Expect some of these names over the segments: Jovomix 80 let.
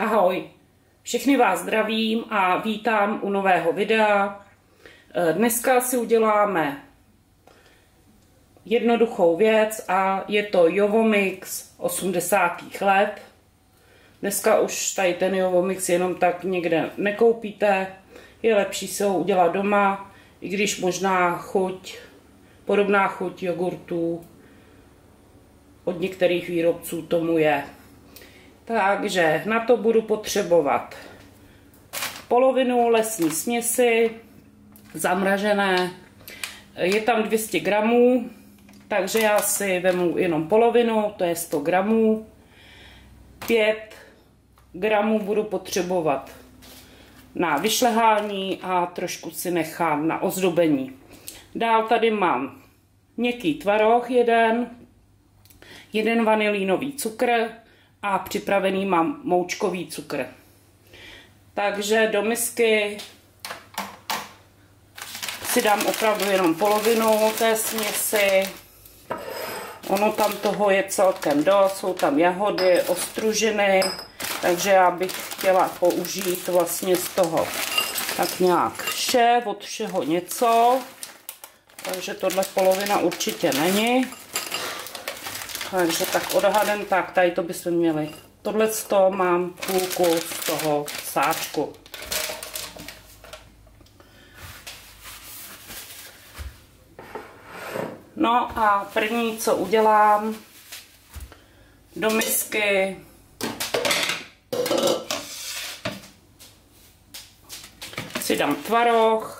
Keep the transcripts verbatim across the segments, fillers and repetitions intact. Ahoj, všechny vás zdravím a vítám u nového videa. Dneska si uděláme jednoduchou věc a je to Jovomix osmdesát let. Dneska už tady ten Jovomix jenom tak někde nekoupíte, je lepší si ho udělat doma, i když možná chuť, podobná chuť jogurtů od některých výrobců tomu je. Takže na to budu potřebovat polovinu lesní směsi, zamražené, je tam dvě stě gramů, takže já si vezmu jenom polovinu, to je sto gramů, pět gramů budu potřebovat na vyšlehání a trošku si nechám na ozdobení. Dál tady mám měkký tvaroh jeden, jeden vanilínový cukr a připravený mám moučkový cukr. Takže do misky si dám opravdu jenom polovinu té směsi. Ono tam toho je celkem dost, jsou tam jahody, ostružiny, takže já bych chtěla použít vlastně z toho tak nějak vše, od všeho něco. Takže tohle polovina určitě není. Takže tak odhadem, tak tady to bychom měli. Tohle mám půlku z toho sáčku. No a první, co udělám, do misky si dám tvaroh.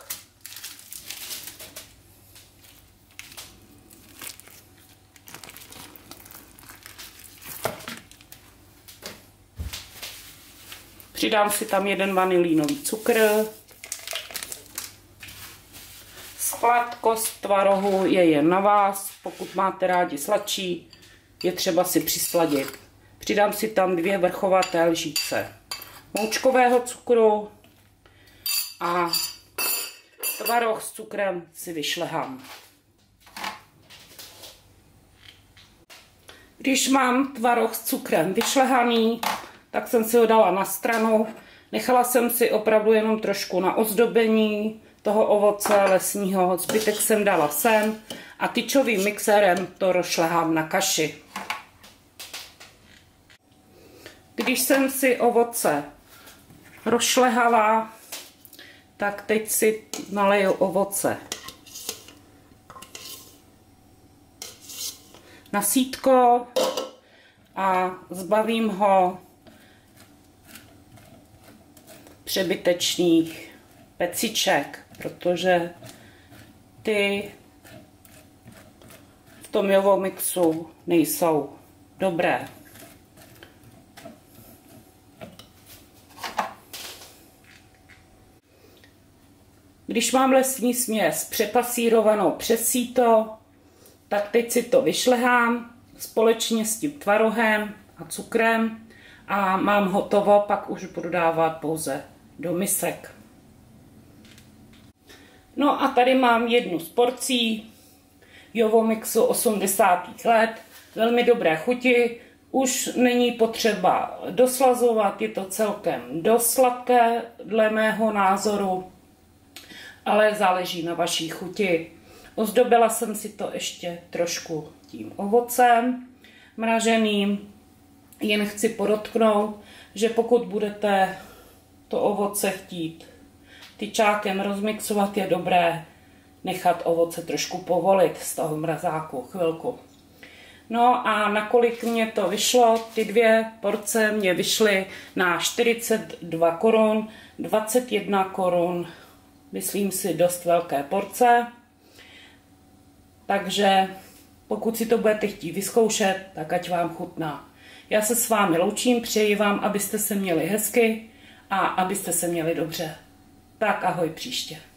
Přidám si tam jeden vanilínový cukr. Sladkost tvarohu je jen na vás, pokud máte rádi sladší, je třeba si přisladit. Přidám si tam dvě vrchovaté lžíce moučkového cukru a tvaroh s cukrem si vyšlehám. Když mám tvaroh s cukrem vyšlehaný, tak jsem si ho dala na stranu, nechala jsem si opravdu jenom trošku na ozdobení toho ovoce lesního, zbytek jsem dala sem a tyčovým mixerem to rozšlehám na kaši. Když jsem si ovoce rozšlehala, tak teď si naleju ovoce na sítko a zbavím ho přebytečných peciček, protože ty v tom Jovomixu nejsou dobré. Když mám lesní směs přepasírovanou přes síto, tak teď si to vyšlehám společně s tím tvarohem a cukrem a mám hotovo, pak už budu dávat pouze do misek. No a tady mám jednu z porcí Jovomixu osmdesát let. Velmi dobré chuti. Už není potřeba doslazovat, je to celkem dost sladké dle mého názoru, ale záleží na vaší chuti. Ozdobila jsem si to ještě trošku tím ovocem mraženým. Jen chci podotknout, že pokud budete to ovoce chtít tyčákem rozmixovat, je dobré nechat ovoce trošku povolit z toho mrazáku chvilku. No a nakolik mě to vyšlo, ty dvě porce mě vyšly na čtyřicet dva korun, dvacet jedna korun, myslím si dost velké porce. Takže pokud si to budete chtít vyzkoušet, tak ať vám chutná. Já se s vámi loučím, přeji vám, abyste se měli hezky a abyste se měli dobře. Tak ahoj příště.